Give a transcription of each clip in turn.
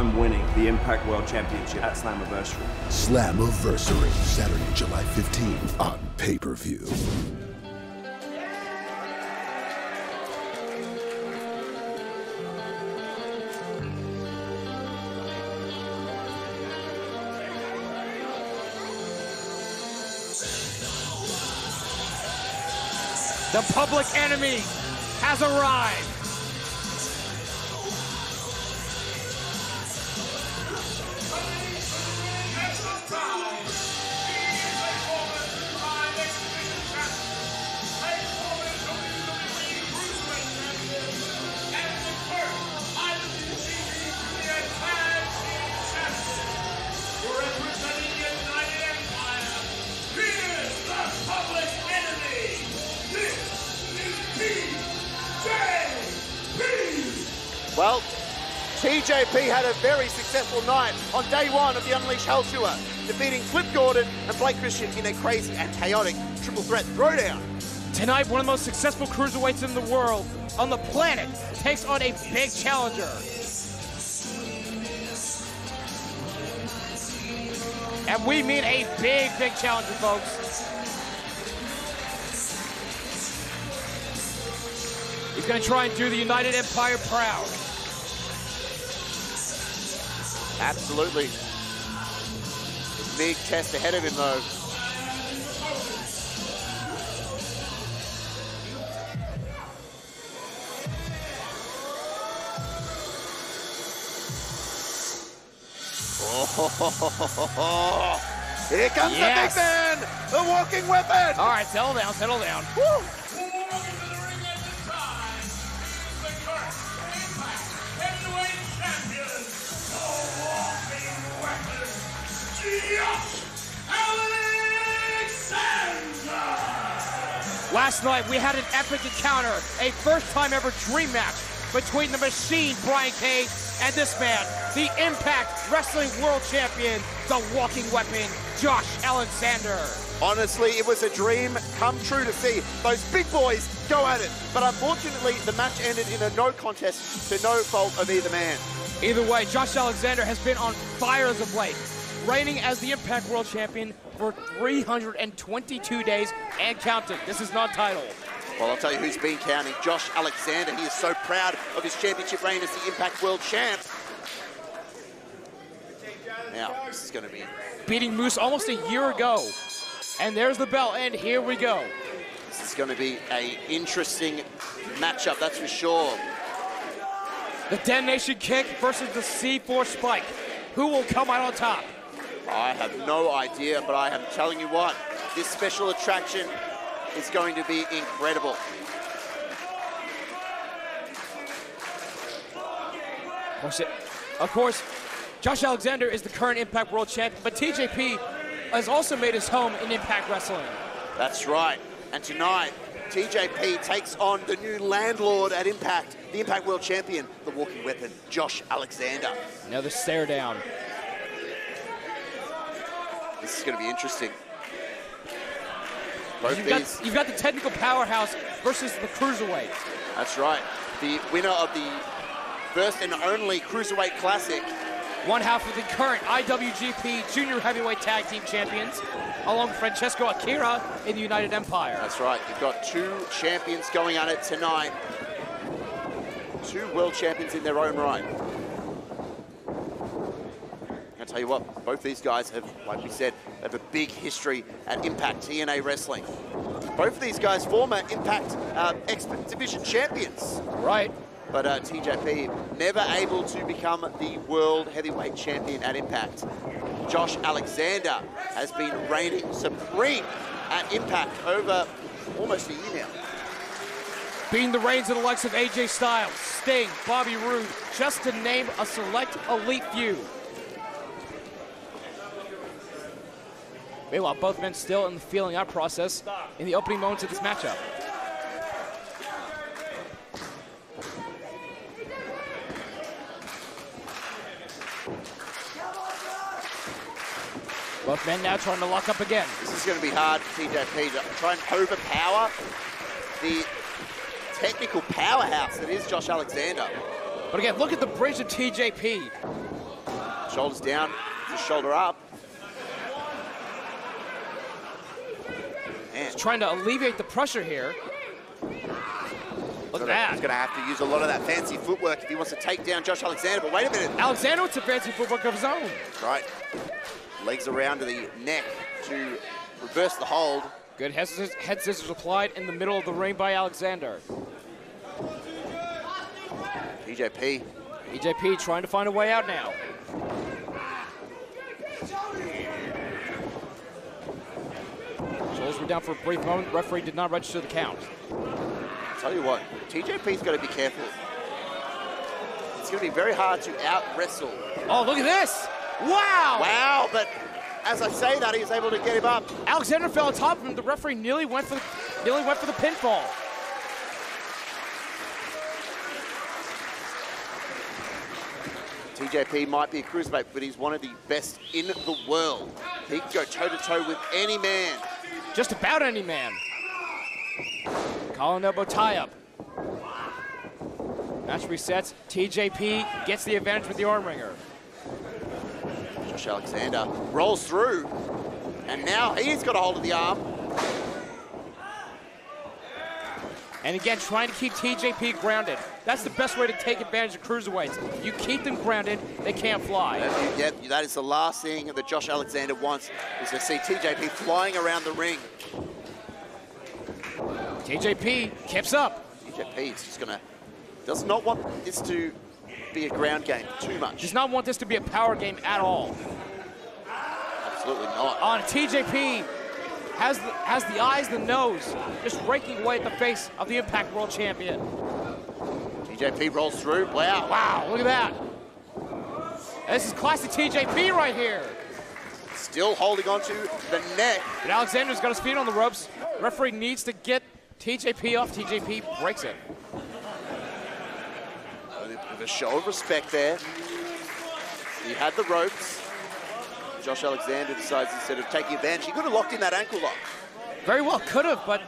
I'm winning the Impact World Championship at Slammiversary. Slammiversary, Saturday, July 15th on pay-per-view. The public enemy has arrived. Well, TJP had a very successful night on day one of the Unleashed Hell Tour, defeating Flip Gordon and Blake Christian in a crazy and chaotic triple threat throwdown. Tonight, one of the most successful cruiserweights in the world, on the planet, takes on a big challenger. And we mean a big, big challenger, folks. He's going to try and do the United Empire proud. Absolutely. A big test ahead of him, though. Oh, here comes yes. The big man, the walking weapon. All right, settle down, settle down. Woo. Josh Alexander! Last night we had an epic encounter, a first time ever dream match between the machine Brian Cage and this man, the Impact Wrestling World Champion, the walking weapon, Josh Alexander. Honestly, it was a dream come true to see those big boys go at it, but unfortunately the match ended in a no contest to no fault of either man. Either way, Josh Alexander has been on fire as of late, reigning as the Impact World Champion for 322 days and counting. This is not title. Well, I'll tell you who's been counting. Josh Alexander. He is so proud of his championship reign as the Impact World Champ. Now, this is going to be... beating Moose almost a year ago. And there's the bell, and here we go. This is going to be an interesting matchup, that's for sure. The detonation kick versus the C4 spike. Who will come out on top? I have no idea, but I am telling you what, this special attraction is going to be incredible. Of course, Josh Alexander is the current Impact World Champion, but TJP has also made his home in Impact Wrestling. That's right. And tonight, TJP takes on the new landlord at Impact, the Impact World Champion, the walking weapon, Josh Alexander. Another stare down. This is going to be interesting. You've got the technical powerhouse versus the cruiserweight. That's right. The winner of the first and only Cruiserweight Classic. One half of the current IWGP Junior Heavyweight Tag Team Champions, along with Francesco Akira in the United Empire. That's right. You've got two champions going at it tonight. Two world champions in their own right. I tell you what, both these guys have, like we said, have a big history at Impact TNA Wrestling. Both of these guys former Impact X-Division champions. Right. But TJP never able to become the World Heavyweight Champion at Impact. Josh Alexander has been reigning supreme at Impact over almost a year now. Beating the reins of the likes of AJ Styles, Sting, Bobby Roode, just to name a select elite few. Meanwhile, both men still in the feeling out process in the opening moments of this matchup. Both men now trying to lock up again. This is going to be hard for TJP to try and overpower the technical powerhouse that is Josh Alexander. But again, look at the bridge of TJP. Shoulders down, just shoulder up. Man. He's trying to alleviate the pressure here. Look at that. He's going to have to use a lot of that fancy footwork if he wants to take down Josh Alexander. But wait a minute. Alexander with some fancy footwork of his own. That's right. Legs around to the neck to reverse the hold. Good head scissors applied in the middle of the ring by Alexander. TJP. TJP trying to find a way out now. Shoulders were down for a brief moment. The referee did not register the count. Tell you what, TJP's got to be careful. It's going to be very hard to out-wrestle. Oh, look at this! Wow! Wow, but as I say that, he's able to get him up. Alexander fell on top of him. The referee nearly went for the pinfall. TJP might be a cruiserweight, but he's one of the best in the world. He can go toe-to-toe with any man. Just about any man. Collar elbow tie-up. Match resets. TJP gets the advantage with the arm wringer. Josh Alexander rolls through, and now he's got a hold of the arm. And again, trying to keep TJP grounded. That's the best way to take advantage of cruiserweights. You keep them grounded, they can't fly. Yep, that is the last thing that Josh Alexander wants, is to see TJP flying around the ring. TJP keeps up. TJP is just does not want this to be a ground game too much. Does not want this to be a power game at all. Absolutely not. On TJP. Has the eyes, the nose, just raking away at the face of the Impact World Champion. TJP rolls through. Wow, wow, look at that. And this is classic TJP right here. Still holding on to the neck. But Alexander's got his feet on the ropes. Referee needs to get TJP off. TJP breaks it. With a show of respect there. He had the ropes. Josh Alexander decides instead of taking advantage, he could have locked in that ankle lock. Very well could have, but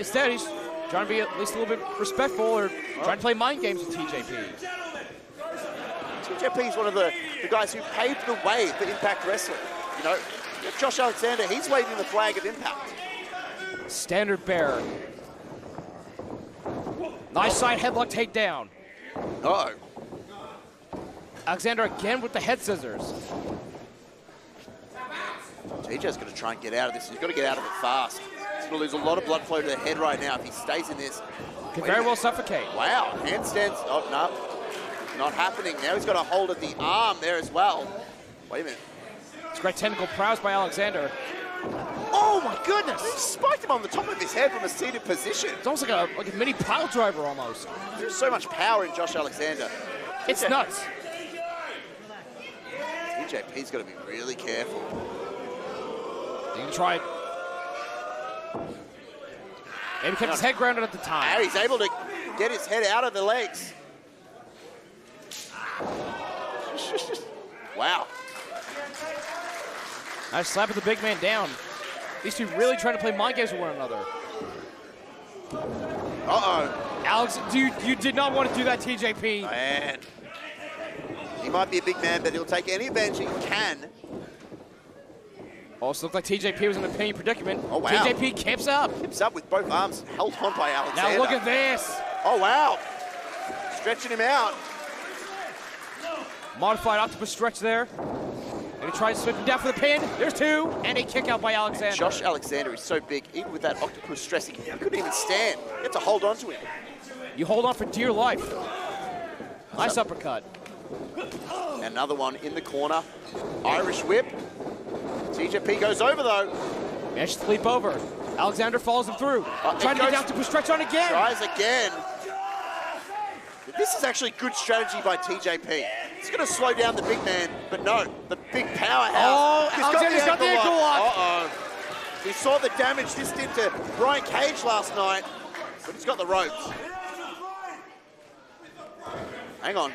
instead he's trying to be at least a little bit respectful or trying to play mind games with TJP. TJP is one of the guys who paved the way for Impact Wrestling. You know, Josh Alexander, he's waving the flag of Impact. Standard bearer. Nice side headlock takedown. Uh-oh. Alexander again with the head scissors. TJ's going to try and get out of this. He's got to get out of it fast. He's going to lose a lot of blood flow to the head right now if he stays in this. Can very well suffocate. Wow, handstands. Oh, no. Not happening. Now he's got a hold of the arm there as well. Wait a minute. It's great technical prowess by Alexander. Oh, my goodness. He spiked him on the top of his head from a seated position. It's almost like a mini pile driver almost. There's so much power in Josh Alexander. It's nuts. TJP's got to be really careful. You can try it. Maybe kept his head grounded at the time. Now he's able to get his head out of the legs. Wow. Nice slap of the big man down. These two really trying to play mind games with one another. Uh-oh. Alex, you did not want to do that, TJP. Man. He might be a big man, but he'll take any advantage he can. Also looked like TJP was in a pain predicament. Oh, wow. TJP camps up. Camps up with both arms held on by Alexander. Now look at this. Oh, wow. Stretching him out. Modified octopus stretch there. And he tries to slip him down for the pin. There's two. And a kick out by Alexander. And Josh Alexander is so big, even with that octopus stress, he couldn't even stand. You have to hold on to him. You hold on for dear life. Nice uppercut. Another one in the corner. Irish whip. TJP goes over, though. Managed to leap over. Alexander follows him through. Trying to get down to stretch on again. Tries again. This is actually good strategy by TJP. He's going to slow down the big man, but no, the big powerhouse. Oh, Alexander's got the ankle lock. Uh-oh. We saw the damage this did to Brian Cage last night, but he's got the ropes. Hang on.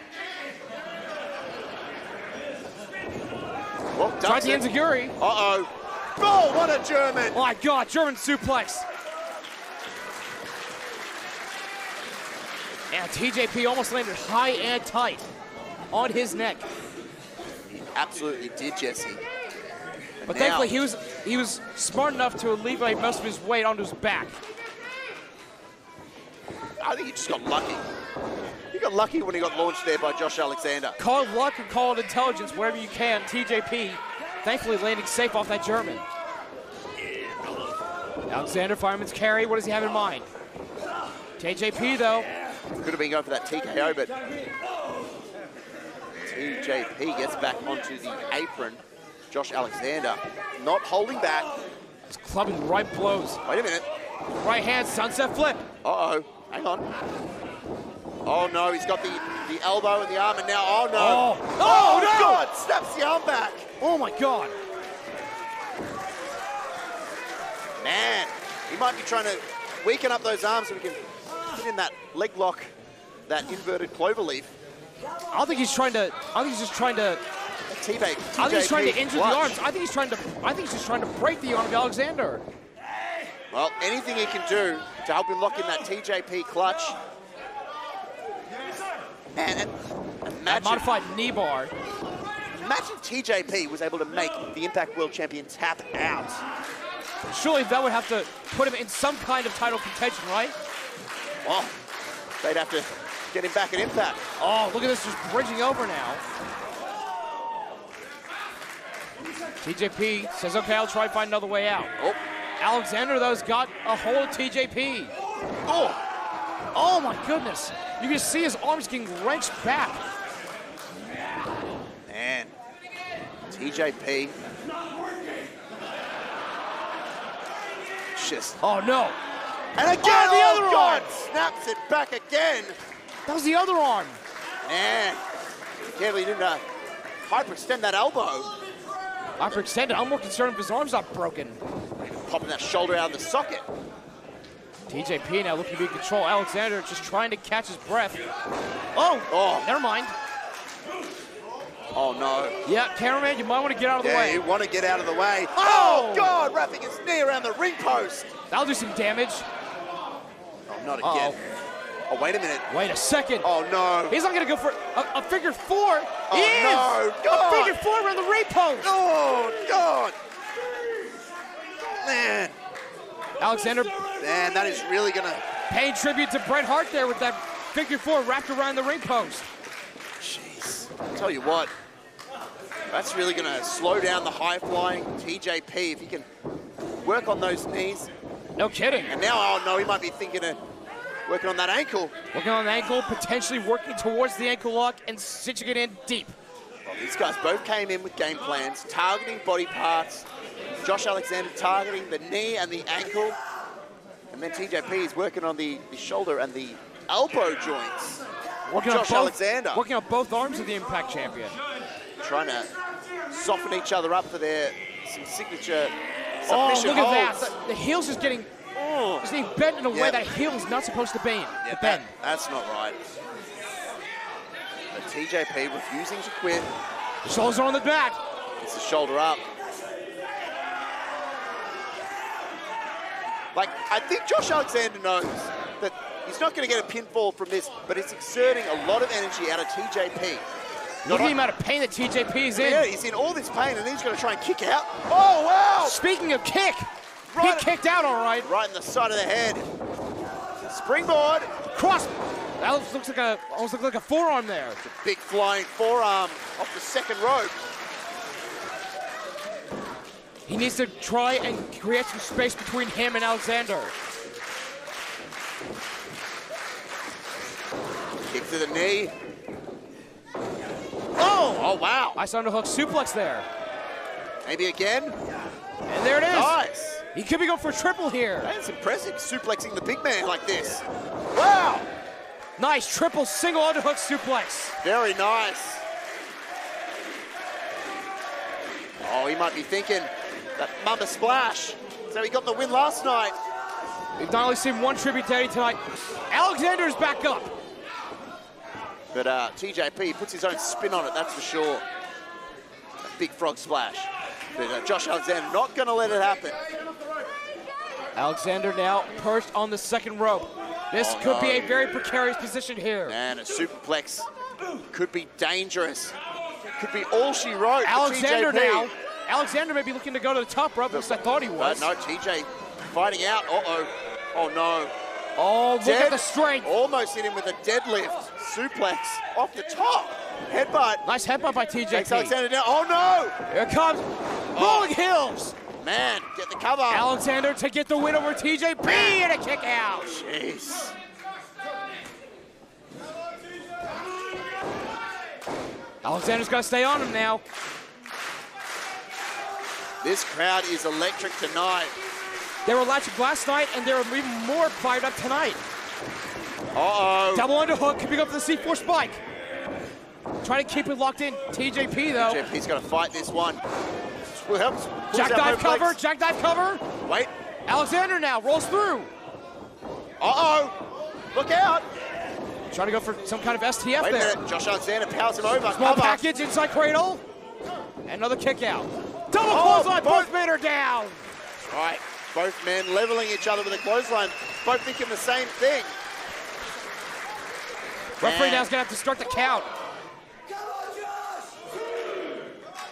Well, tried the enziguri. Uh-oh. Oh, what a German. Oh, my God, German suplex. And TJP almost landed high and tight on his neck. absolutely did Jesse. But now, thankfully he was smart enough to alleviate most of his weight onto his back. I think he just got lucky. He got lucky when he got launched there by Josh Alexander. Call it luck and call it intelligence, wherever you can. TJP, thankfully landing safe off that German. Alexander, fireman's carry, what does he have in mind? TJP though. Could have been going for that TKO, but TJP gets back onto the apron. Josh Alexander not holding back. He's clubbing right blows. Wait a minute. Right hand, sunset flip. Uh-oh, hang on. Oh no, he's got the elbow and the arm, and now, oh no. Oh no! God, snaps the arm back. Oh my God. Man, he might be trying to weaken up those arms so we can get in that leg lock, that inverted clover leaf. I think he's just trying to T-bait. I think he's trying to injure the arms. I think he's just trying to break the arm of Alexander. Well, anything he can do to help him lock in that TJP clutch. Man, imagine, modified knee bar. Imagine TJP was able to make the Impact World Champion tap out. Surely that would have to put him in some kind of title contention, right? Oh, they'd have to get him back at Impact. Oh, look at this, just bridging over now. TJP says, okay, I'll try to find another way out. Oh. Alexander, though, has got a hold of TJP. Oh, oh my goodness. You can see his arms getting wrenched back. Man, TJP. Oh no! And again, oh, the other arm snaps it back again. That was the other arm. Man, can't believe he didn't hyperextend that elbow. Hyperextended. I'm more concerned if his arm's not broken. Popping that shoulder out of the socket. TJP now looking to be in control. Alexander just trying to catch his breath. Oh, never mind. Oh no. Yeah, cameraman, you might want to get out of the way. Yeah, you want to get out of the way. Oh God, wrapping his knee around the ring post. That'll do some damage. Oh, not again. Oh, wait a minute. Wait a second. Oh no. He's not going to go for a figure four. Oh no, God. A figure four around the ring post. Oh God. Man. Alexander. Man, that is really going to. Paying tribute to Bret Hart there with that figure four wrapped around the ring post. Jeez, I'll tell you what. That's really going to slow down the high-flying TJP if he can work on those knees. No kidding. And now, oh no, he might be thinking of working on that ankle. Working on the ankle, potentially working towards the ankle lock and cinching it in deep. Well, these guys both came in with game plans, targeting body parts. Josh Alexander targeting the knee and the ankle. And then TJP is working on the shoulder and the elbow joints. Working on both arms of the Impact Champion. Trying to soften each other up for their signature submission. Oh, look at that. The heel's just getting bent in a way that heel's not supposed to be. Yeah, that's not right. But TJP refusing to quit. Shoulders on the back. It's the shoulder up. Like, I think Josh Alexander knows that he's not going to get a pinfall from this, but it's exerting a lot of energy out of TJP. Look at the amount of pain that TJP is in. Yeah, he's in all this pain, and he's going to try and kick out. Oh, wow! Speaking of kick, right, he kicked out all right. Right in the side of the head. Springboard. Cross. That almost looks like a forearm there. It's a big flying forearm off the second rope. He needs to try and create some space between him and Alexander. Kick to the knee. Oh! Oh, wow. Nice underhook suplex there. Maybe again. And there it is. Nice. He could be going for a triple here. That's impressive, suplexing the big man like this. Wow. Nice triple single underhook suplex. Very nice. Oh, he might be thinking that mama splash. So he got the win last night. We've not only seen one tribute to Eddie tonight. Alexander's back up. But TJP puts his own spin on it, that's for sure. A big frog splash. But Josh Alexander not going to let it happen. Alexander now perched on the second rope. This could be a very precarious position here. And a superplex could be dangerous. could be all she wrote. Alexander now. Alexander may be looking to go to the top rope, because I thought he was. No, TJ fighting out. Uh-oh. Oh, no. Oh, look at the strength. Almost hit him with a deadlift suplex off the top. Headbutt. Nice headbutt by TJP. Takes Alexander down. Oh, no. Here it comes. Rolling hills. Man, get the cover. Alexander to get the win over TJP and a kick out. Jeez. Alexander's got to stay on him now. This crowd is electric tonight. They were electric last night, and they're even more fired up tonight. Uh-oh. Double underhook, keeping up the C4 spike. Trying to keep it locked in. TJP, though. TJP's got to fight this one. Helps. Jackdive cover, jackdive cover. Wait. Alexander now rolls through. Uh-oh. Look out. Trying to go for some kind of STF there. Josh Alexander powers him over. Small package inside cradle. And another kick out. Double clothesline, both men are down. All right. Both men leveling each other with a clothesline. Both thinking the same thing. Referee now's going to have to start the count.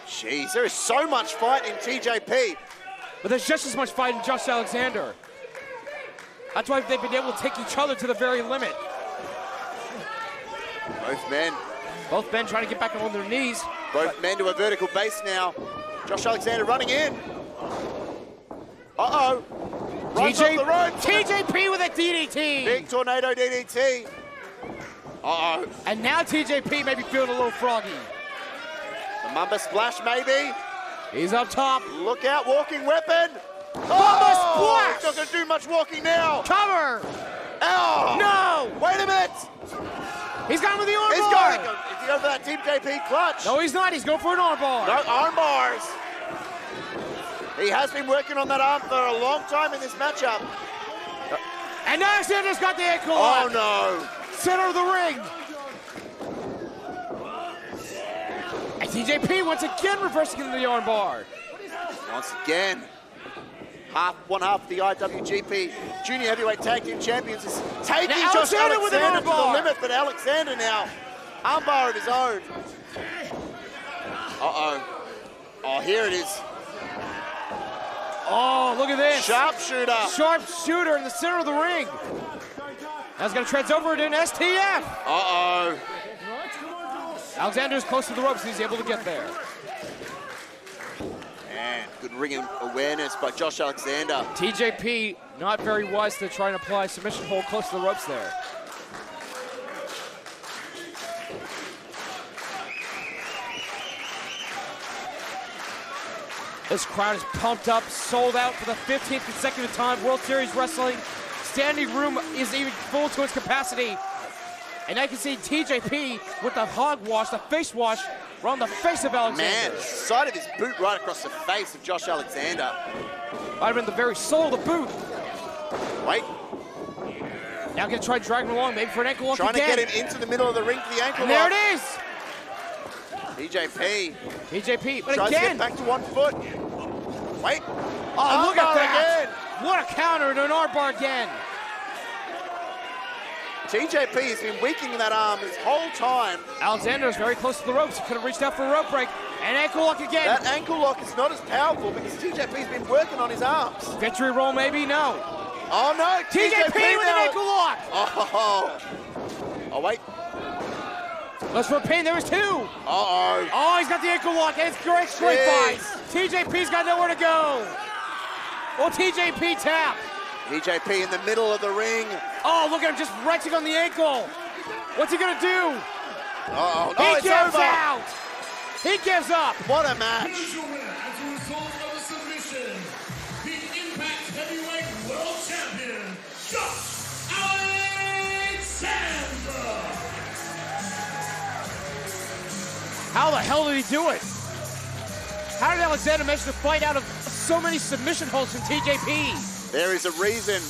Jeez, there is so much fight in TJP. But there's just as much fight in Josh Alexander. That's why they've been able to take each other to the very limit. Both men trying to get back on their knees. Both men to a vertical base now. Josh Alexander running in. Uh-oh. Runs off the ropes. TJP with a DDT. Big tornado DDT. Uh-oh. And now TJP may be feeling a little froggy. Mamba splash, maybe. He's up top. Look out, walking weapon. Mamba splash! He's not going to do much walking now. Cover. Oh. No. Wait a minute. He's got him with the arm bar. Is he going for that Team JP clutch? No, he's not. He's going for an arm bar. No arm bars. He has been working on that arm for a long time in this matchup. And Alexander's got the ankle up. Oh, no. Center of the ring. TJP once again reversing into the arm bar. Once again, one half of the IWGP Junior Heavyweight Tag Team Champions is taking now Josh Alexander with an arm bar to the limit, but Alexander now, arm bar of his own. Uh-oh. Oh, here it is. Oh, look at this. Sharpshooter. Sharpshooter in the center of the ring. Now he's going to transfer it in STF. Uh-oh. Alexander's close to the ropes, he's able to get there. Man, good ringing awareness by Josh Alexander. TJP, not very wise to try and apply submission hold close to the ropes there. This crowd is pumped up, sold out for the 15th consecutive time. World Series Wrestling, standing room is even full to its capacity. And I can see TJP with the hogwash, the face wash, right on the face of Alexander. Man, side of his boot right across the face of Josh Alexander. Might have been the very soul of the boot. Wait. Now gonna try and drag him along, maybe for an ankle lock again. Trying to get him into the middle of the ring for the ankle lock. There it is! TJP. TJP, but again. Tries to get back to one foot. Wait. Oh, look at that. Again. What a counter to an armbar again. TJP has been weakening that arm this whole time. Alexander's very close to the ropes. He could have reached out for a rope break. And ankle lock again. That ankle lock is not as powerful because TJP's been working on his arms. Victory roll maybe? No. Oh, no. TJP with an ankle lock. Oh, wait. Let's repeat. There was two. Uh-oh. Oh, he's got the ankle lock. And it's great straight fights. TJP's got nowhere to go. Well, TJP tap. TJP in the middle of the ring. Oh, look at him just wrenching on the ankle. What's he going to do? Uh-oh. No, it's over. He gives out. He gives up. What a match. Here's your winner as a result of a submission, the Impact Heavyweight World Champion, Josh Alexander. How the hell did he do it? How did Alexander manage to fight out of so many submission holds from TJP? There is a reason.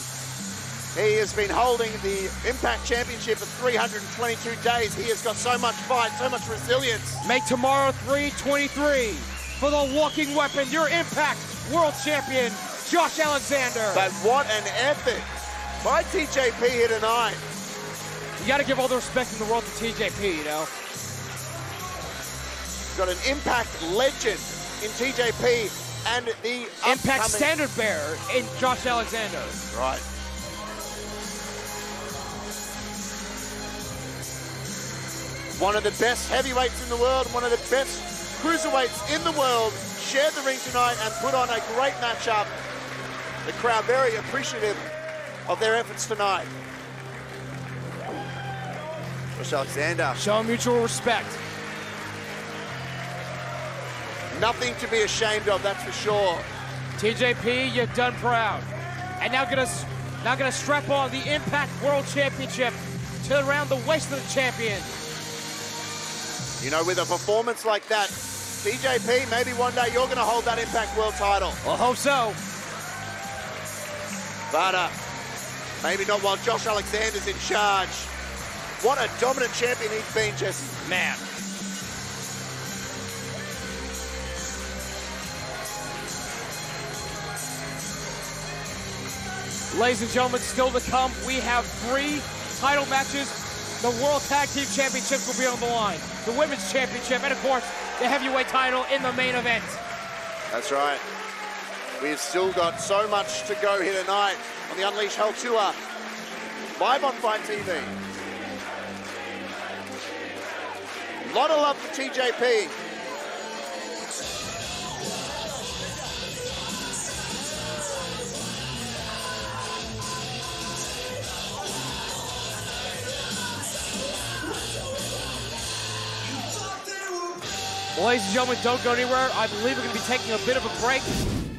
He has been holding the Impact Championship for 322 days. He has got so much fight, so much resilience. Make tomorrow 3/23 for the walking weapon, your Impact World Champion, Josh Alexander. But what an effort by TJP here tonight. You got to give all the respect in the world to TJP, you know. We've got an Impact legend in TJP and the Impact standard bearer in Josh Alexander. Right. One of the best heavyweights in the world, one of the best cruiserweights in the world, shared the ring tonight and put on a great matchup. The crowd very appreciative of their efforts tonight. Josh Alexander showing mutual respect. Nothing to be ashamed of, that's for sure. TJP, you've done proud. And now gonna strap on the Impact World Championship to around the waist of the champion. You know, with a performance like that, TJP, maybe one day you're gonna hold that Impact World title. I hope so. But maybe not while Josh Alexander's in charge. What a dominant champion he's been, Jesse. Man. Ladies and gentlemen, still to come, we have 3 title matches. The World Tag Team Championships will be on the line. The Women's Championship, and of course, the heavyweight title in the main event. That's right. We've still got so much to go here tonight on the Unleashed Hell Tour, live on Fight TV. A lot of love for TJP. Well, ladies and gentlemen, don't go anywhere. I believe we're going to be taking a bit of a break.